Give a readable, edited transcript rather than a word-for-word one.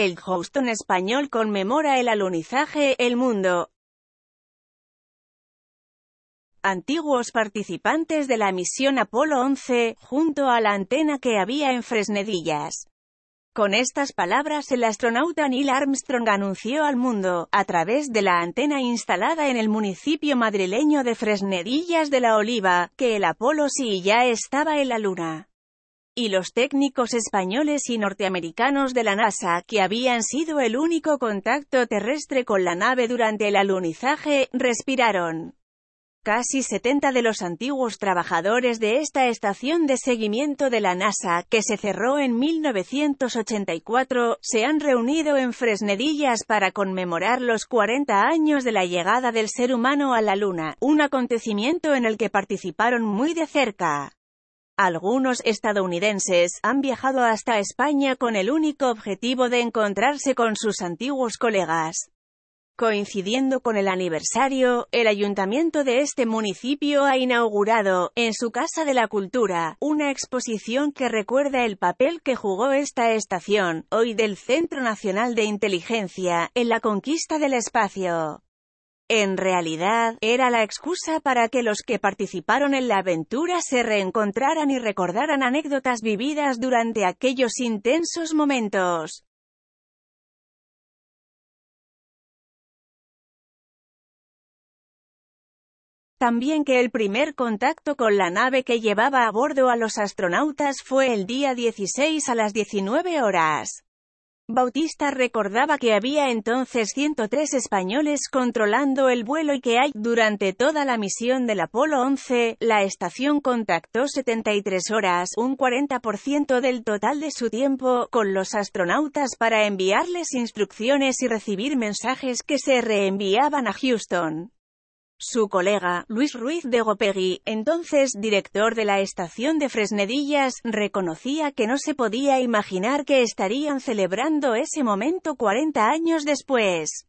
El Houston español conmemora el alunizaje. El mundo. Antiguos participantes de la misión Apolo 11, junto a la antena que había en Fresnedillas. Con estas palabras el astronauta Neil Armstrong anunció al mundo, a través de la antena instalada en el municipio madrileño de Fresnedillas de la Oliva, que el Apolo sí ya estaba en la Luna. Y los técnicos españoles y norteamericanos de la NASA, que habían sido el único contacto terrestre con la nave durante el alunizaje, respiraron. Casi 70 de los antiguos trabajadores de esta estación de seguimiento de la NASA, que se cerró en 1984, se han reunido en Fresnedillas para conmemorar los 40 años de la llegada del ser humano a la Luna, un acontecimiento en el que participaron muy de cerca. Algunos estadounidenses han viajado hasta España con el único objetivo de encontrarse con sus antiguos colegas. Coincidiendo con el aniversario, el ayuntamiento de este municipio ha inaugurado, en su Casa de la Cultura, una exposición que recuerda el papel que jugó esta estación, hoy del Centro Nacional de Inteligencia, en la conquista del espacio. En realidad, era la excusa para que los que participaron en la aventura se reencontraran y recordaran anécdotas vividas durante aquellos intensos momentos. También que el primer contacto con la nave que llevaba a bordo a los astronautas fue el día 16 a las 19 horas. Bautista recordaba que había entonces 103 españoles controlando el vuelo y que durante toda la misión del Apolo 11, la estación contactó 73 horas, un 40% del total de su tiempo, con los astronautas para enviarles instrucciones y recibir mensajes que se reenviaban a Houston. Su colega, Luis Ruiz de Gopegui, entonces director de la estación de Fresnedillas, reconocía que no se podía imaginar que estarían celebrando ese momento 40 años después.